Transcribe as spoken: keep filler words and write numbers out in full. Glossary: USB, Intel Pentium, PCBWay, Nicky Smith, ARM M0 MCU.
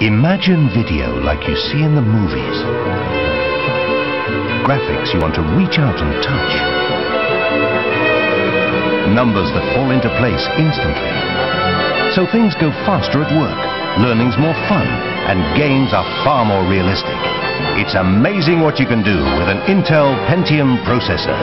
Imagine video like you see in the movies. Graphics you want to reach out and touch. Numbers that fall into place instantly. So things go faster at work, learning's more fun, and games are far more realistic. It's amazing what you can do with an Intel Pentium processor.